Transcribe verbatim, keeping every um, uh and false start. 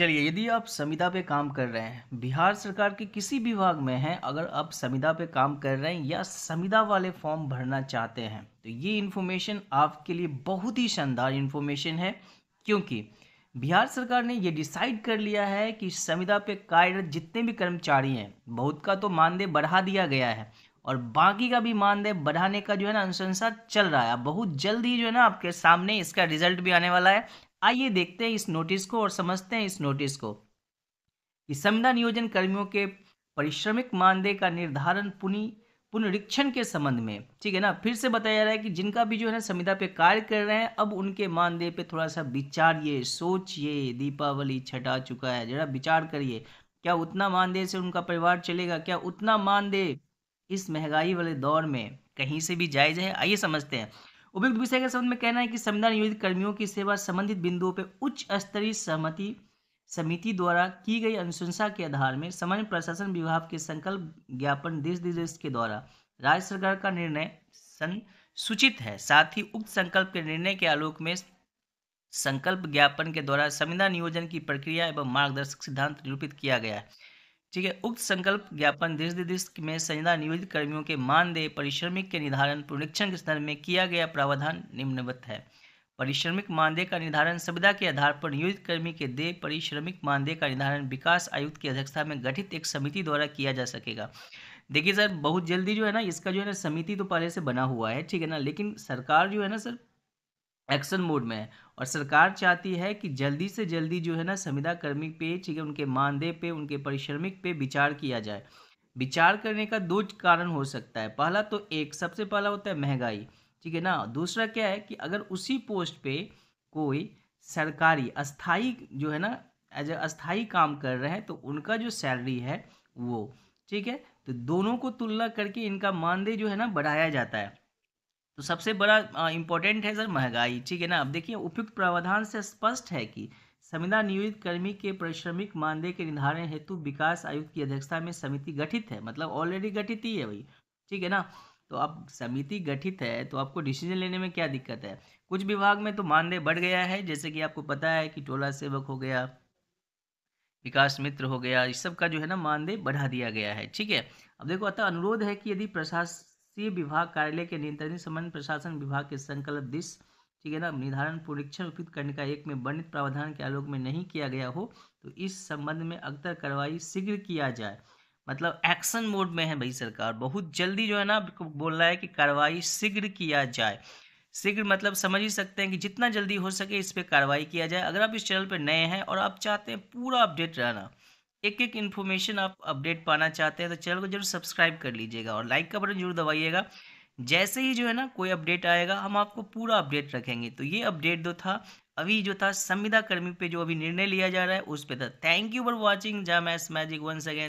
चलिए, यदि आप संविदा पे काम कर रहे हैं, बिहार सरकार के किसी विभाग में हैं, अगर आप संविदा पे काम कर रहे हैं या संविदा वाले फॉर्म भरना चाहते हैं तो ये इन्फॉर्मेशन आपके लिए बहुत ही शानदार इन्फॉर्मेशन है, क्योंकि बिहार सरकार ने ये डिसाइड कर लिया है कि संविदा पे कार्यरत जितने भी कर्मचारी हैं, बहुत का तो मानदेय बढ़ा दिया गया है और बाकी का भी मानदेय बढ़ाने का जो है ना अनुशंसा चल रहा है। बहुत जल्द ही जो है ना आपके सामने इसका रिजल्ट भी आने वाला है। आइए देखते हैं इस नोटिस को और समझते हैं इस नोटिस को कि संविदा नियोजन कर्मियों के परिश्रमिक मानदेय का निर्धारण पुनः पुनरीक्षण के संबंध में, ठीक है ना, फिर से बताया जा रहा है कि जिनका भी जो है ना संविदा पे कार्य कर रहे हैं, अब उनके मानदेय पे थोड़ा सा विचारिए, सोचिए। दीपावली छठा चुका है, जरा विचार करिए, क्या उतना मानदेय से उनका परिवार चलेगा? क्या उतना मानदेय इस महंगाई वाले दौर में कहीं से भी जायज है? आइए समझते हैं। उपयुक्त विषय के संबंध में कहना है कि संविदा नियोजित कर्मियों की सेवा संबंधित बिंदुओं पर उच्च स्तरीय सहमति समिति द्वारा की गई अनुशंसा के आधार में सामान्य प्रशासन विभाग के संकल्प ज्ञापन देश दिवस के द्वारा राज्य सरकार का निर्णय सूचित है। साथ ही उक्त संकल्प के निर्णय के आलोक में संकल्प ज्ञापन के द्वारा संविदा नियोजन की प्रक्रिया एवं मार्गदर्शक सिद्धांत निरूपित किया गया है, ठीक है। उक्त संकल्प ज्ञापन देश दिवस में संविदा नियोजित कर्मियों के मानदेय परिश्रमिक के निर्धारण पुनरीक्षण के संदर्भ में किया गया प्रावधान निम्नवत है। परिश्रमिक मानदेय का निर्धारण संविदा के आधार पर नियोजित कर्मी के देय परिश्रमिक मानदेय का निर्धारण विकास आयुक्त की अध्यक्षता में गठित एक समिति द्वारा किया जा सकेगा। देखिए सर, बहुत जल्दी जो है ना इसका जो है ना समिति तो पहले से बना हुआ है, ठीक है ना, लेकिन सरकार जो है ना सर एक्शन मोड में है और सरकार चाहती है कि जल्दी से जल्दी जो है ना संविदा कर्मी पे, ठीक है, उनके मानदेय पे, उनके परिश्रमिक पे विचार किया जाए। विचार करने का दो कारण हो सकता है। पहला तो एक सबसे पहला होता है महंगाई, ठीक है ना। दूसरा क्या है कि अगर उसी पोस्ट पे कोई सरकारी अस्थाई जो है ना एज अस्थाई काम कर रहे हैं तो उनका जो सैलरी है वो, ठीक है, तो दोनों को तुलना करके इनका मानदेय जो है ना बढ़ाया जाता है। तो सबसे बड़ा इम्पोर्टेंट है सर महंगाई, ठीक है ना। अब देखिए, उपयुक्त प्रावधान से स्पष्ट है कि संविदा नियोजित कर्मी के परिश्रमिक मानदेय के निर्धारण हेतु विकास आयुक्त की अध्यक्षता में समिति गठित है, मतलब ऑलरेडी गठित ही है भाई, ठीक है ना। तो अब समिति गठित है तो आपको डिसीजन लेने में क्या दिक्कत है? कुछ विभाग में तो मानदेय बढ़ गया है, जैसे कि आपको पता है कि टोला सेवक हो गया, विकास मित्र हो गया, इस सब का जो है ना मानदेय बढ़ा दिया गया है, ठीक है। अब देखो, अतः अनुरोध है कि यदि प्रशासकीय विभाग कार्यालय के नियंत्रण संबंध प्रशासन विभाग के संकल्प दिश, ठीक है ना, निर्धारण पुनरीक्षण उपयुक्त करने का एक में वर्णित प्रावधान के आलोक में नहीं किया गया हो तो इस संबंध में अग्रिम कार्रवाई शीघ्र किया जाए। मतलब एक्शन मोड में है भाई सरकार, बहुत जल्दी जो है ना बोल रहा है कि कार्रवाई शीघ्र किया जाए। शीघ्र मतलब समझ ही सकते हैं कि जितना जल्दी हो सके इस पे कार्रवाई किया जाए। अगर आप इस चैनल पे नए हैं और आप चाहते हैं पूरा अपडेट रहना, एक एक इन्फॉर्मेशन आप अपडेट पाना चाहते हैं तो चैनल को जरूर सब्सक्राइब कर लीजिएगा और लाइक का बटन जरूर दबाइएगा। जैसे ही जो है ना कोई अपडेट आएगा हम आपको पूरा अपडेट रखेंगे। तो ये अपडेट जो था अभी जो था संविदा कर्मी पे जो अभी निर्णय लिया जा रहा है उस पर था। Thank you for watching. जाम एस मैजिक वंस अगेन।